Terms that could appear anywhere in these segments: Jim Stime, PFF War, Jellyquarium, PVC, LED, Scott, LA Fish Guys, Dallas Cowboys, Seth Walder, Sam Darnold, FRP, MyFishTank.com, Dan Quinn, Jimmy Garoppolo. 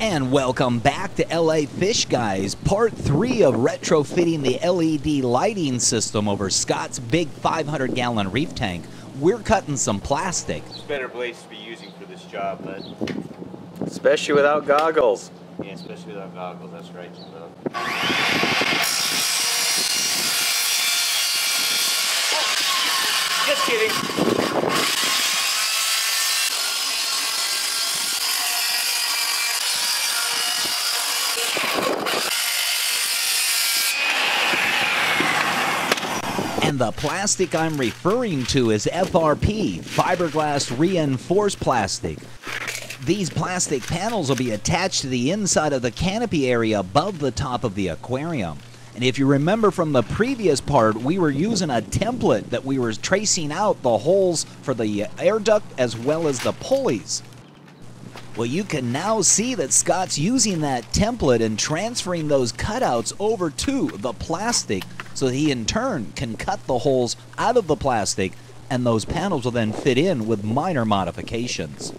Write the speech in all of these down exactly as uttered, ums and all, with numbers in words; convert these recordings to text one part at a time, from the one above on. And welcome back to L A Fish Guys, part three of retrofitting the L E D lighting system over Scott's big five hundred gallon reef tank. We're cutting some plastic. There's better blades to be using for this job, bud. Especially without goggles. Yeah, especially without goggles, that's right. Just kidding. And the plastic I'm referring to is F R P, fiberglass reinforced plastic. These plastic panels will be attached to the inside of the canopy area above the top of the aquarium. And if you remember from the previous part, we were using a template that we were tracing out the holes for the air duct as well as the pulleys. Well, you can now see that Scott's using that template and transferring those cutouts over to the plastic so that he in turn can cut the holes out of the plastic, and those panels will then fit in with minor modifications.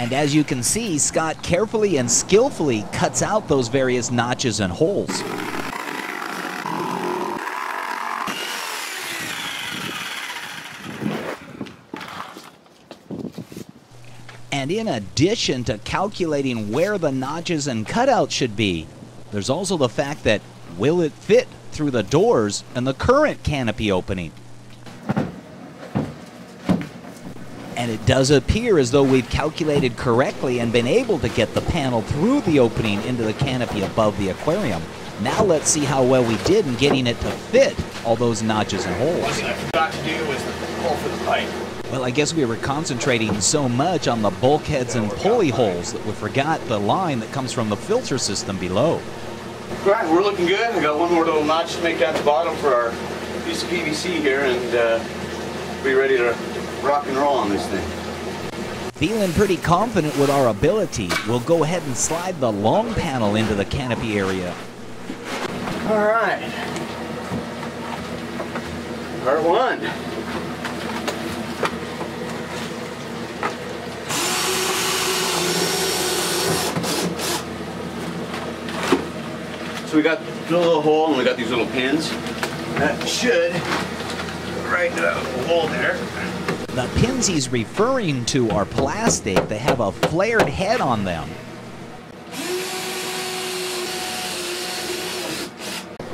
And as you can see, Scott carefully and skillfully cuts out those various notches and holes. And in addition to calculating where the notches and cutouts should be, there's also the fact that will it fit through the doors and the current canopy opening? And it does appear as though we've calculated correctly and been able to get the panel through the opening into the canopy above the aquarium. Now let's see how well we did in getting it to fit all those notches and holes. One thing I forgot to do was the hole for the pipe. Well, I guess we were concentrating so much on the bulkheads and pulley holes that we forgot the line that comes from the filter system below. All right, we're looking good. We got one more little notch to make down the bottom for our piece of P V C here, and uh, be ready to rock and roll on this thing. Feeling pretty confident with our ability, we'll go ahead and slide the long panel into the canopy area. All right. Part one. So we got the little hole and we got these little pins. That should go right to that hole there. The pins he's referring to are plastic. They have a flared head on them.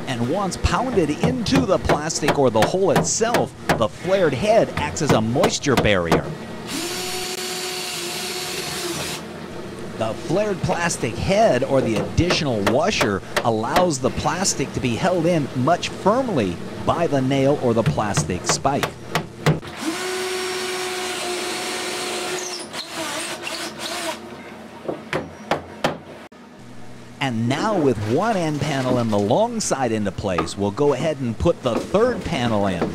And once pounded into the plastic or the hole itself, the flared head acts as a moisture barrier. The flared plastic head or the additional washer allows the plastic to be held in much firmly by the nail or the plastic spike. And now with one end panel and the long side into place, we'll go ahead and put the third panel in.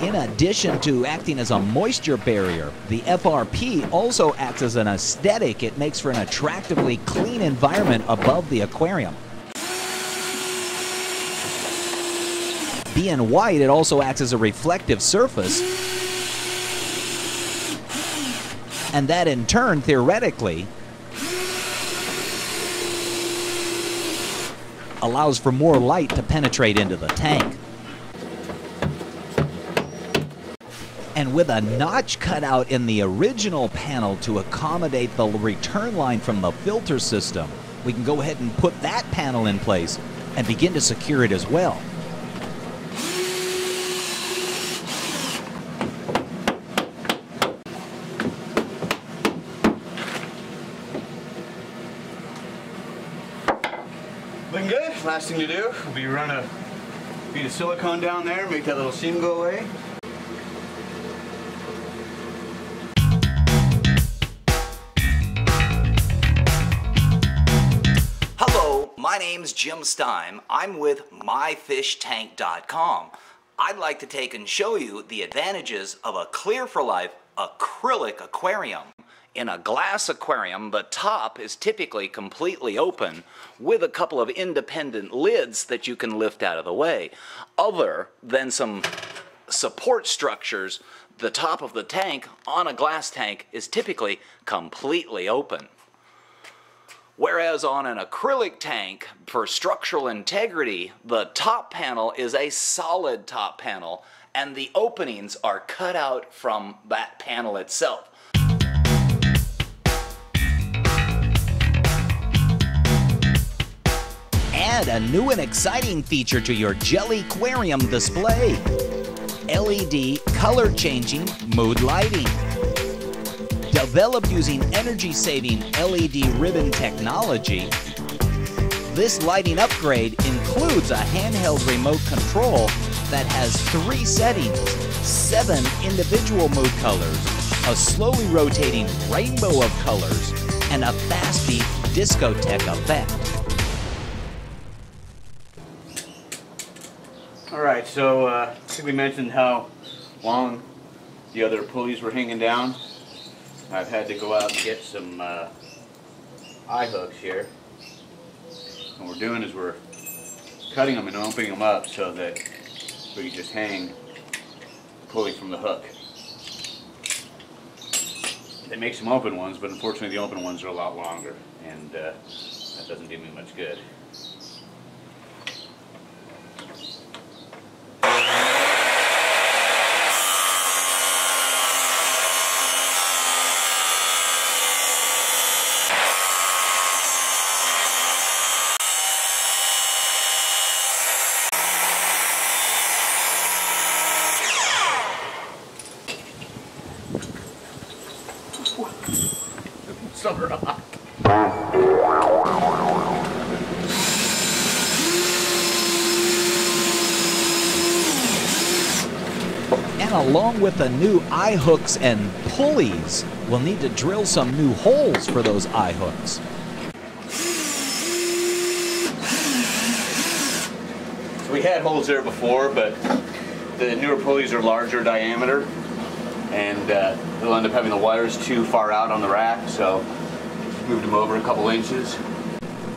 In addition to acting as a moisture barrier, the F R P also acts as an aesthetic. It makes for an attractively clean environment above the aquarium. Being white, it also acts as a reflective surface. And that in turn, theoretically, allows for more light to penetrate into the tank. And with a notch cut out in the original panel to accommodate the return line from the filter system, we can go ahead and put that panel in place and begin to secure it as well. Looking good. Last thing to do will be run a bead of silicone down there, make that little seam go away. Hello, my name's Jim Stime. I'm with My Fish Tank dot com. I'd like to take and show you the advantages of a Clear for Life acrylic aquarium. In a glass aquarium, the top is typically completely open with a couple of independent lids that you can lift out of the way. Other than some support structures, the top of the tank on a glass tank is typically completely open. Whereas on an acrylic tank, for structural integrity, the top panel is a solid top panel and the openings are cut out from that panel itself. Add a new and exciting feature to your Jellyquarium display. L E D color changing mood lighting. Developed using energy-saving L E D ribbon technology, this lighting upgrade includes a handheld remote control that has three settings, seven individual mood colors, a slowly rotating rainbow of colors, and a fast-beat discotheque effect. All right, so uh, I think we mentioned how long the other pulleys were hanging down. I've had to go out and get some uh, eye hooks here. What we're doing is we're cutting them and opening them up so that we can just hang the pulley from the hook. They make some open ones, but unfortunately the open ones are a lot longer, and uh, that doesn't do me much good. Summer up. And along with the new eye hooks and pulleys, we'll need to drill some new holes for those eye hooks. So we had holes there before, but the newer pulleys are larger diameter, and uh, they'll end up having the wires too far out on the rack, so moved them over a couple inches.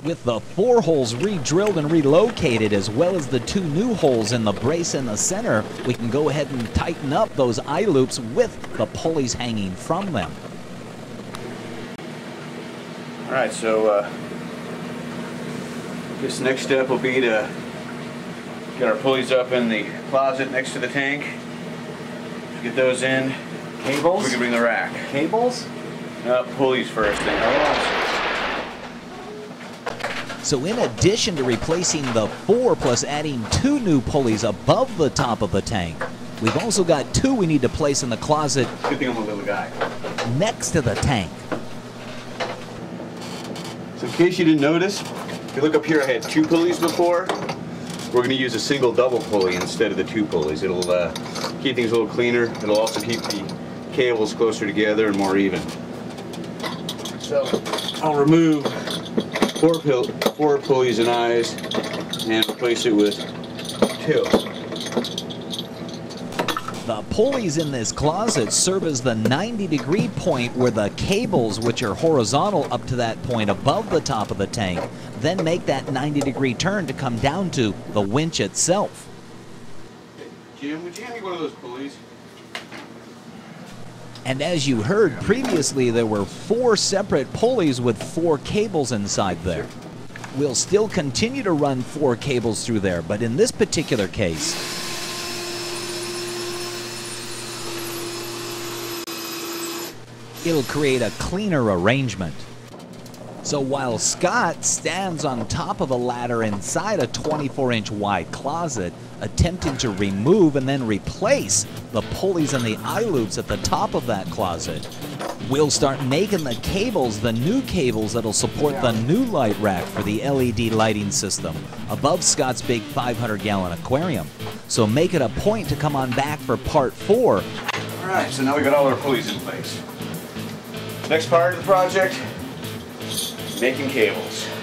With the four holes re-drilled and relocated, as well as the two new holes in the brace in the center, we can go ahead and tighten up those eye loops with the pulleys hanging from them. All right, so uh, I guess the next step will be to get our pulleys up in the closet next to the tank. Get those in. Cables? We can bring the rack. Cables? Uh, pulleys first. So in addition to replacing the four plus adding two new pulleys above the top of the tank, we've also got two we need to place in the closet. Good thing I'm a little guy. Next to the tank. So in case you didn't notice, if you look up here, I had two pulleys before. We're going to use a single double pulley instead of the two pulleys. It'll uh, keep things a little cleaner. It'll also keep the cables closer together and more even. So I'll remove four, pull four pulleys and eyes and replace it with two. The pulleys in this closet serve as the ninety degree point where the cables, which are horizontal up to that point above the top of the tank, then make that ninety degree turn to come down to the winch itself. Jim, would you hand me one of those pulleys? And as you heard previously, there were four separate pulleys with four cables inside there. We'll still continue to run four cables through there, but in this particular case, it'll create a cleaner arrangement. So while Scott stands on top of a ladder inside a twenty-four inch wide closet, attempting to remove and then replace the pulleys and the eye loops at the top of that closet, we'll start making the cables, the new cables that'll support the new light rack for the L E D lighting system above Scott's big five hundred gallon aquarium. So make it a point to come on back for part four. All right, so now we got all our pulleys in place. Next part of the project, making cables.